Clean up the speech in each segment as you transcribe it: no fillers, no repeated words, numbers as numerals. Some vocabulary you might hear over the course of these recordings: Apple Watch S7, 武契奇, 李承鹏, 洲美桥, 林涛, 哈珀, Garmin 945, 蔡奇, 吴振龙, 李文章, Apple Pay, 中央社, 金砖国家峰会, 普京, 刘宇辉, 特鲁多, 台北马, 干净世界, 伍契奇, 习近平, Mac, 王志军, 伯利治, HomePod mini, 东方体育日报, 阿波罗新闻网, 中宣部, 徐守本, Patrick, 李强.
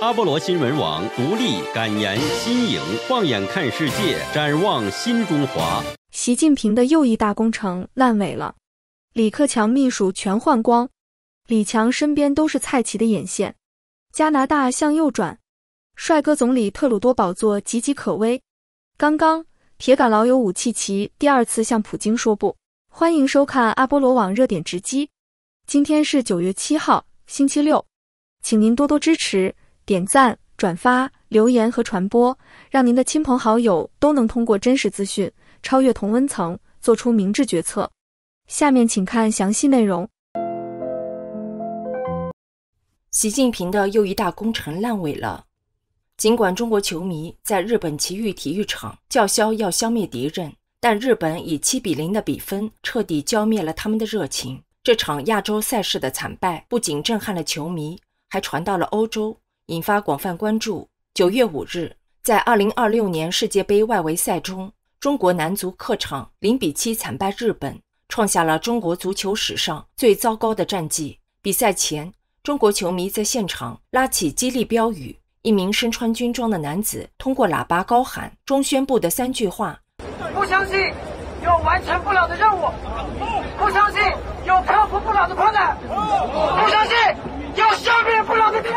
阿波罗新闻网独立、敢言、新颖，放眼看世界，展望新中华。习近平的又一大工程烂尾了，李克强秘书全换光，李强身边都是蔡奇的眼线。加拿大向右转，帅哥总理特鲁多宝座岌岌可危。刚刚，铁杆老友伍契奇第二次向普京说不。欢迎收看阿波罗网热点直击，今天是9月7号，星期六，请您多多支持。点赞、转发、留言和传播，让您的亲朋好友都能通过真实资讯超越同温层，做出明智决策。下面请看详细内容。习近平的又一大工程烂尾了。尽管中国球迷在日本埼玉体育场叫嚣要消灭敌人，但日本以7-0的比分彻底浇灭了他们的热情。这场亚洲赛事的惨败不仅震撼了球迷，还传到了欧洲，引发广泛关注。9月5日，在2026年世界杯外围赛中，中国男足客场0-7惨败日本，创下了中国足球史上最糟糕的战绩。比赛前，中国球迷在现场拉起激励标语，一名身穿军装的男子通过喇叭高喊中宣部的3句话：不相信有完成不了的任务，不相信有克服不了的困难，不相信要消灭不了的敌人，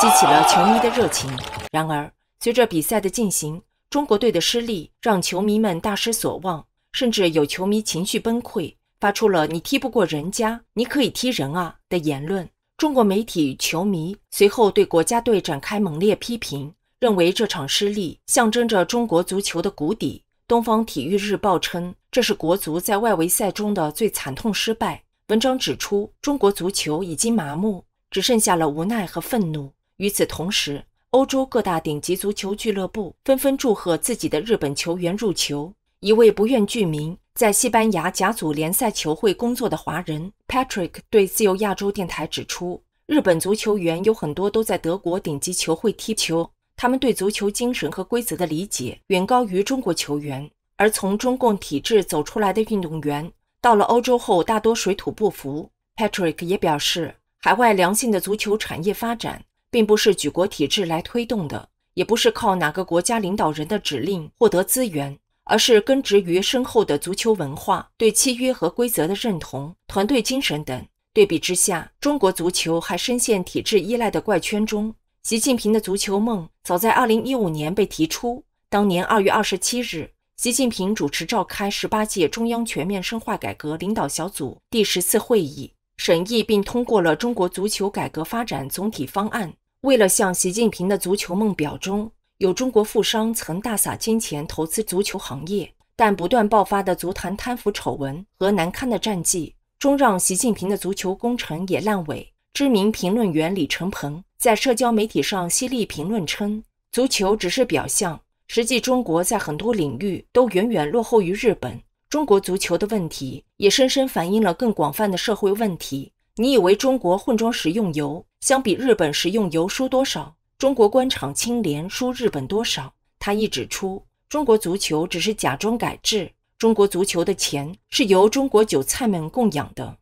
激起了球迷的热情。然而，随着比赛的进行，中国队的失利让球迷们大失所望，甚至有球迷情绪崩溃，发出了“你踢不过人家，你可以踢人啊”的言论。中国媒体与球迷随后对国家队展开猛烈批评，认为这场失利象征着中国足球的谷底。东方体育日报称，这是国足在外围赛中的最惨痛失败。文章指出，中国足球已经麻木，只剩下了无奈和愤怒。与此同时，欧洲各大顶级足球俱乐部纷纷祝贺自己的日本球员入球。一位不愿具名在西班牙甲组联赛球会工作的华人 Patrick 对自由亚洲电台指出，日本足球员有很多都在德国顶级球会踢球，他们对足球精神和规则的理解远高于中国球员。而从中共体制走出来的运动员到了欧洲后大多水土不服。 Patrick 也表示，海外良性的足球产业发展并不是举国体制来推动的，也不是靠哪个国家领导人的指令获得资源，而是根植于深厚的足球文化、对契约和规则的认同、团队精神等。对比之下，中国足球还深陷体制依赖的怪圈中。习近平的足球梦早在2015年被提出，当年2月27日，习近平主持召开18届中央全面深化改革领导小组第14会议，审议并通过了中国足球改革发展总体方案。为了向习近平的足球梦表忠，有中国富商曾大撒金钱投资足球行业，但不断爆发的足坛贪腐丑闻和难堪的战绩，终让习近平的足球工程也烂尾。知名评论员李承鹏在社交媒体上犀利评论称，足球只是表象，实际中国在很多领域都远远落后于日本。中国足球的问题也深深反映了更广泛的社会问题。你以为中国混装食用油相比日本食用油输多少？中国官场清廉输日本多少？他亦指出，中国足球只是假装改制，中国足球的钱是由中国韭菜们供养的。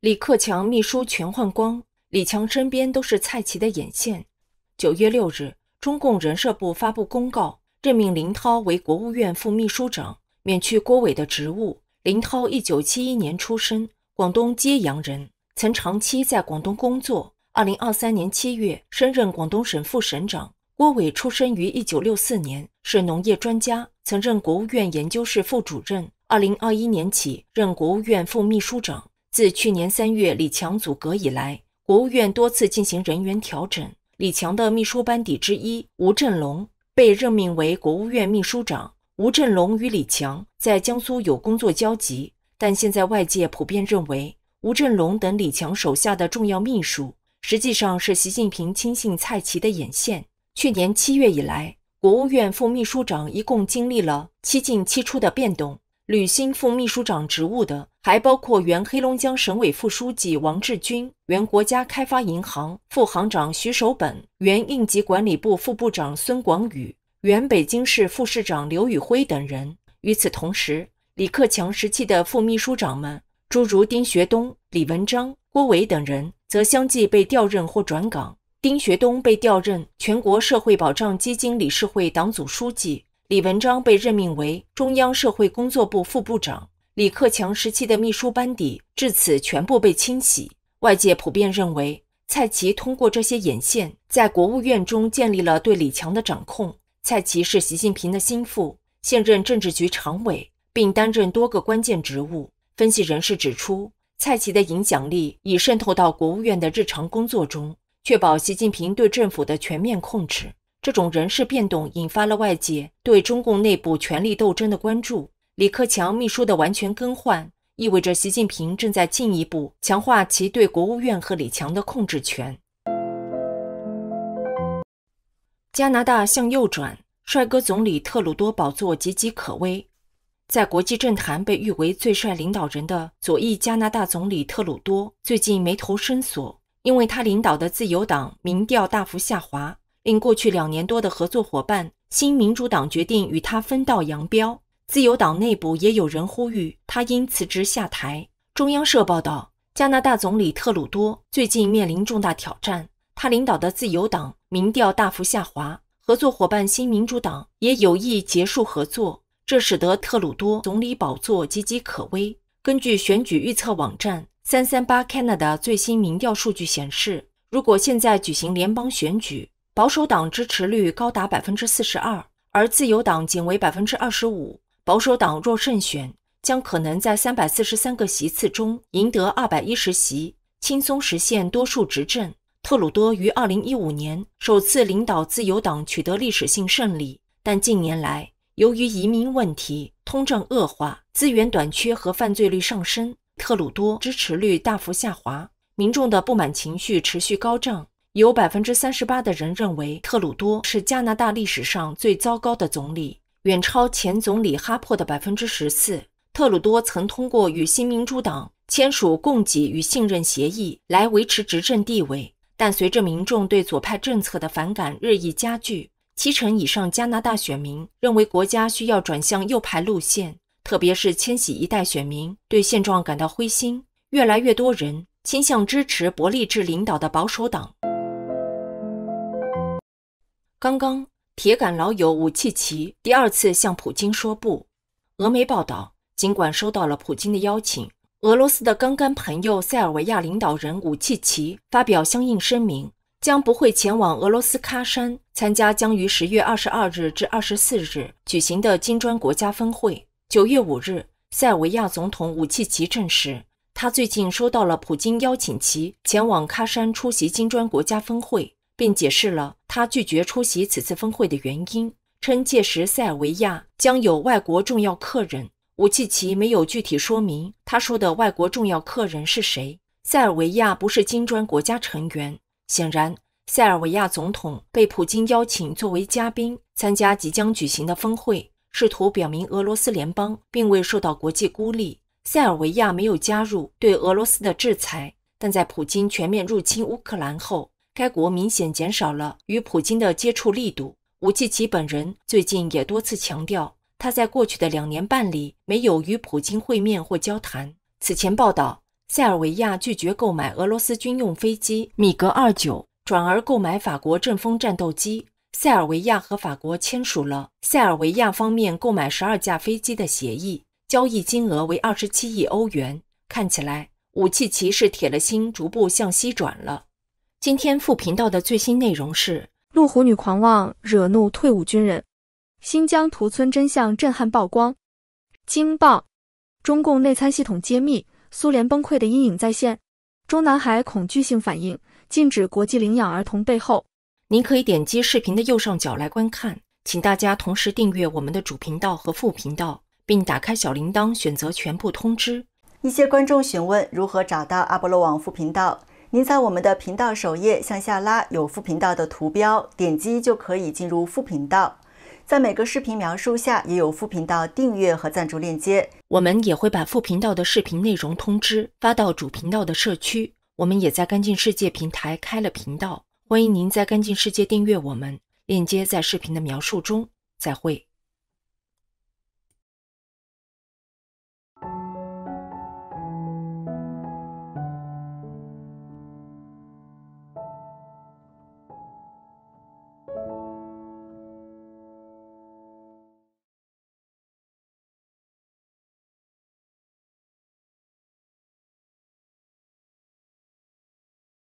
李克强秘书全换光，李强身边都是蔡奇的眼线。9月6日，中共人社部发布公告，任命林涛为国务院副秘书长，免去郭伟的职务。林涛1971年出生，广东揭阳人，曾长期在广东工作。2023年7月升任广东省副省长。郭伟出生于1964年，是农业专家，曾任国务院研究室副主任。2021年起任国务院副秘书长。自去年3月李强组阁以来，国务院多次进行人员调整。李强的秘书班底之一吴振龙被任命为国务院秘书长。吴振龙与李强在江苏有工作交集，但现在外界普遍认为，吴振龙等李强手下的重要秘书，实际上是习近平亲信蔡奇的眼线。去年7月以来，国务院副秘书长一共经历了7进7出的变动，履新副秘书长职务的还包括原黑龙江省委副书记王志军、原国家开发银行副行长徐守本、原应急管理部副部长孙广宇、原北京市副市长刘宇辉等人。与此同时，李克强时期的副秘书长们，诸如丁学东、李文章、郭伟等人，则相继被调任或转岗。丁学东被调任全国社会保障基金理事会党组书记，李文章被任命为中央社会工作部副部长。李克强时期的秘书班底至此全部被清洗。外界普遍认为，蔡奇通过这些眼线，在国务院中建立了对李强的掌控。蔡奇是习近平的心腹，现任政治局常委，并担任多个关键职务。分析人士指出，蔡奇的影响力已渗透到国务院的日常工作中，确保习近平对政府的全面控制。这种人事变动引发了外界对中共内部权力斗争的关注。李克强秘书的完全更换，意味着习近平正在进一步强化其对国务院和李强的控制权。加拿大向右转，帅哥总理特鲁多宝座岌岌可危。在国际政坛被誉为最帅领导人的左翼加拿大总理特鲁多最近眉头深锁，因为他领导的自由党民调大幅下滑，令过去2年多的合作伙伴新民主党决定与他分道扬镳。自由党内部也有人呼吁他应辞职下台。中央社报道，加拿大总理特鲁多最近面临重大挑战，他领导的自由党民调大幅下滑，合作伙伴新民主党也有意结束合作，这使得特鲁多总理宝座岌岌可危。根据选举预测网站338 Canada 最新民调数据显示，如果现在举行联邦选举，保守党支持率高达 42%， 而自由党仅为 25%。 保守党若胜选，将可能在343个席次中赢得210席，轻松实现多数执政。特鲁多于2015年首次领导自由党取得历史性胜利，但近年来，由于移民问题、通胀恶化、资源短缺和犯罪率上升，特鲁多支持率大幅下滑，民众的不满情绪持续高涨。有 38% 的人认为特鲁多是加拿大历史上最糟糕的总理，远超前总理哈珀的 14%。 特鲁多曾通过与新民主党签署供给与信任协议来维持执政地位，但随着民众对左派政策的反感日益加剧，70%以上加拿大选民认为国家需要转向右派路线。特别是千禧一代选民对现状感到灰心，越来越多人倾向支持伯利治领导的保守党。刚刚，铁杆老友武契奇第2次向普京说不。俄媒报道，尽管收到了普京的邀请，俄罗斯的刚干朋友塞尔维亚领导人武契奇发表相应声明，将不会前往俄罗斯喀山参加将于10月22日至24日举行的金砖国家峰会。9月5日，塞尔维亚总统武契奇证实，他最近收到了普京邀请其前往喀山出席金砖国家峰会，并解释了他拒绝出席此次峰会的原因，称届时塞尔维亚将有外国重要客人。武契奇没有具体说明他说的外国重要客人是谁。塞尔维亚不是金砖国家成员，显然塞尔维亚总统被普京邀请作为嘉宾参加即将举行的峰会，试图表明俄罗斯联邦并未受到国际孤立。塞尔维亚没有加入对俄罗斯的制裁，但在普京全面入侵乌克兰后，该国明显减少了与普京的接触力度。武契奇本人最近也多次强调，他在过去的2年半里没有与普京会面或交谈。此前报道，塞尔维亚拒绝购买俄罗斯军用飞机米格29，转而购买法国阵风战斗机。塞尔维亚和法国签署了塞尔维亚方面购买12架飞机的协议，交易金额为27亿欧元。看起来，武契奇是铁了心逐步向西转了。今天副频道的最新内容是：路虎女狂妄惹怒退伍军人，新疆屠村真相震撼曝光。惊爆！中共内参系统揭秘，苏联崩溃的阴影再现。中南海恐惧性反应，禁止国际领养儿童背后。您可以点击视频的右上角来观看，请大家同时订阅我们的主频道和副频道，并打开小铃铛选择全部通知。一些观众询问如何找到阿波罗网副频道，您在我们的频道首页向下拉有副频道的图标，点击就可以进入副频道。在每个视频描述下也有副频道订阅和赞助链接。我们也会把副频道的视频内容通知发到主频道的社区。我们也在干净世界平台开了频道，欢迎您在干净世界订阅我们，链接在视频的描述中。再会。